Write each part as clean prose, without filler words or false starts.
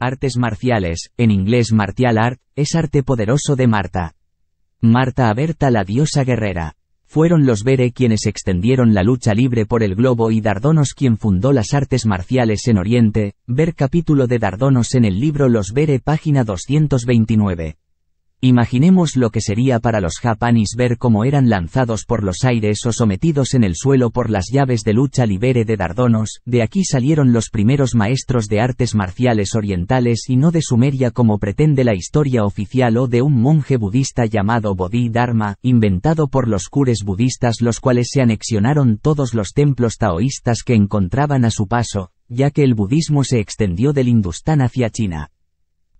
Artes marciales, en inglés martial art, es arte poderoso de Marta. Marta a Berta, la diosa guerrera. Fueron los Bere quienes extendieron la lucha libre por el globo y Dardonos quien fundó las artes marciales en Oriente, ver capítulo de Dardonos en el libro Los Bere página 229. Imaginemos lo que sería para los japanis ver cómo eran lanzados por los aires o sometidos en el suelo por las llaves de lucha libre de Dardonos, de aquí salieron los primeros maestros de artes marciales orientales y no de Sumeria como pretende la historia oficial o de un monje budista llamado Bodhidharma, inventado por los cures budistas los cuales se anexionaron todos los templos taoístas que encontraban a su paso, ya que el budismo se extendió del Hindustán hacia China.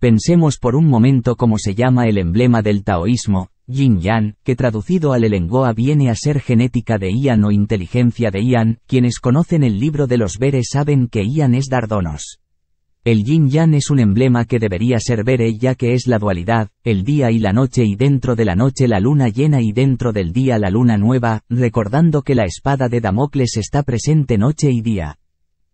Pensemos por un momento cómo se llama el emblema del taoísmo, Yin-Yan, que traducido al elengoa viene a ser genética de Yan o inteligencia de Yan, quienes conocen el libro de los Bere saben que Yan es Dardonos. El Yin-Yan es un emblema que debería ser Bere ya que es la dualidad, el día y la noche y dentro de la noche la luna llena y dentro del día la luna nueva, recordando que la espada de Damocles está presente noche y día.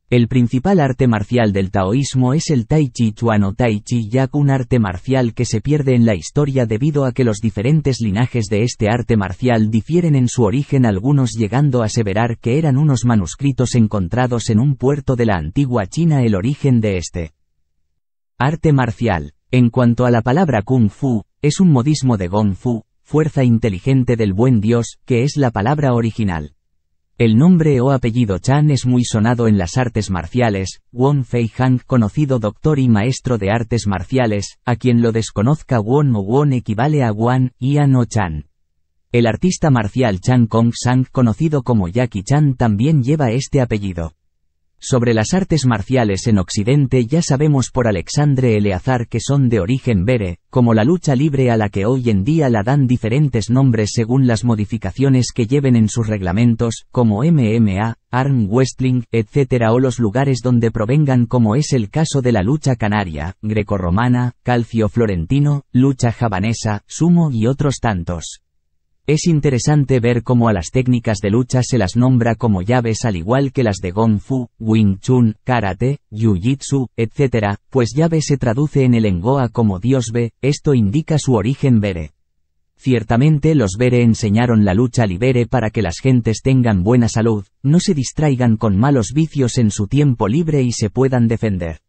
El principal arte marcial del taoísmo es el Tai Chi Chuan o Tai Chi Yaku, un arte marcial que se pierde en la historia debido a que los diferentes linajes de este arte marcial difieren en su origen, algunos llegando a aseverar que eran unos manuscritos encontrados en un puerto de la antigua China el origen de este arte marcial. En cuanto a la palabra Kung Fu, es un modismo de Gong Fu, fuerza inteligente del buen Dios, que es la palabra original. El nombre o apellido Chan es muy sonado en las artes marciales, Wong Fei Hang, conocido doctor y maestro de artes marciales, a quien lo desconozca Wong o Won equivale a Wang Yian Ho Chan. El artista marcial Chan Kong Sang, conocido como Jackie Chan, también lleva este apellido. Sobre las artes marciales en Occidente ya sabemos por Alexandre Eleazar que son de origen Bere, como la lucha libre a la que hoy en día la dan diferentes nombres según las modificaciones que lleven en sus reglamentos, como MMA, Arm Wrestling, etc. o los lugares donde provengan como es el caso de la lucha canaria, grecorromana, calcio florentino, lucha javanesa, sumo y otros tantos. Es interesante ver cómo a las técnicas de lucha se las nombra como llaves al igual que las de Kung Fu, Wing Chun, Karate, Jiu Jitsu, etc., pues llave se traduce en elengoa como Dios ve, esto indica su origen Bere. Ciertamente los Bere enseñaron la lucha libre para que las gentes tengan buena salud, no se distraigan con malos vicios en su tiempo libre y se puedan defender.